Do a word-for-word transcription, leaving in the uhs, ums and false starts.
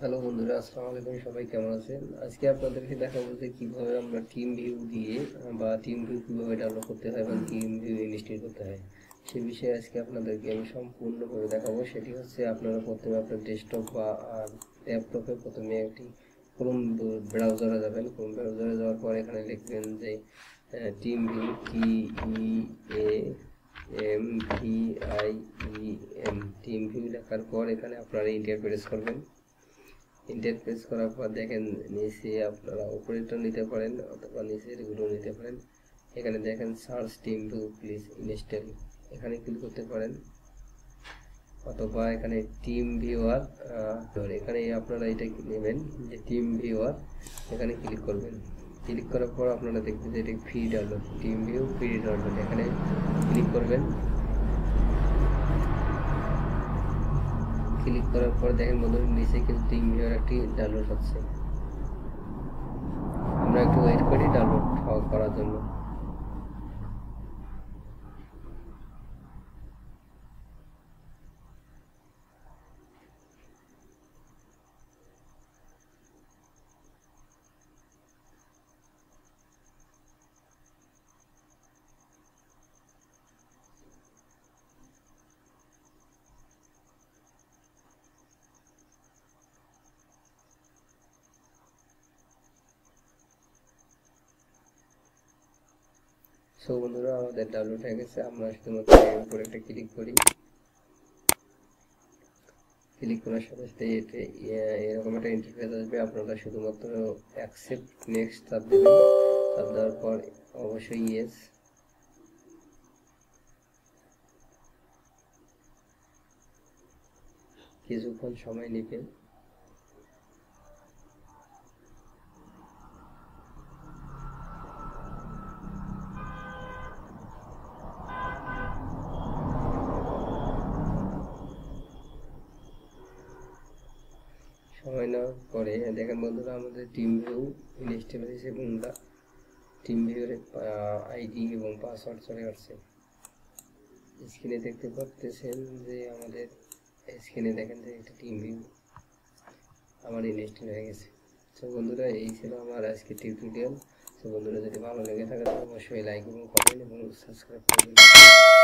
Hello बंधुरा अस्सलाम वालेकुम सबाई केमन आছেন আজকে আপনাদেরকে দেখাবো যে কিভাবে আমরা টিম ভিউ দিয়ে বা টিম ভিউ কিভাবে ডাউনলোড করতে হয় এবং টিম ভিউ ইনস্টল করতে হয় সেই বিষয়ে আজকে আপনাদেরকে আমি সম্পূর্ণভাবে দেখাবো। সেটি হচ্ছে আপনারা প্রথমে আপনার ডেস্কটপ বা ল্যাপটপে প্রথমে একটি ক্রোম ব্রাউজারে যাবেন। ক্রোম ব্রাউজারে যাওয়ার পর এখানে লিখবেন যে team view T E A M V I E M team view লেখার পর এখানে আপনারা এন্টার প্রেস করবেন। इंटरफेस करार पर देखें नीचे अपनारा ऑपरेटर नीते पारें अथवा नीचे एगुलो नीते पारें। एखाने देखें search team view please install एखाने क्लिक करते पारें अथवा एखाने टीम भिउआर एखाने अपनारा एटा नेबेन जे टीम भिउआर एखाने क्लिक करबेन। क्लिक करार पर अपनारा देखबेन जे एटा free download team view free download एखाने क्लिक करबेन। क्लिक करार पर देखें बंधुरा नीचे किन्तु टीमभिवर एकटी डाउनलोड होच्छे आमरा एकटु वेट करी डाउनलोड हওয়া করার জন্য। সো বন্ধুরা আমাদের ডাউনলোড হয়ে গেছে। আমরা শুধুমাত্র এর উপর একটা ক্লিক করি, ক্লিক করার সাথে সাথে এটা এরকম একটা ইন্টারফেস আসবে। আপনারা শুধুমাত্র অ্যাকসেপ্ট নেক্সট চাপ দেবেন, চাপ দেওয়ার পর অবশ্যই ইয়েস কিছুক্ষণ সময় নেবেন। সময় নেওয়ার পরে দেখেন বন্ধুরা আমাদের টিম ভিউ ইনস্টল হয়েছে এবং টিম ভিউর আইডি এবং পাসওয়ার্ড চলে আসছে। স্ক্রিনে দেখতে পাচ্ছেন যে আমাদের স্ক্রিনে দেখেন যে একটা টিম ভিউ আমার ইনস্টল হয়ে গেছে। তো বন্ধুরা এই ছিল আমার আজকে টিউটোরিয়াল। তো বন্ধুরা যদি ভালো লেগে থাকে তাহলে অবশ্যই লাইক এবং কমেন্ট এবং সাবস্ক্রাইব করবেন।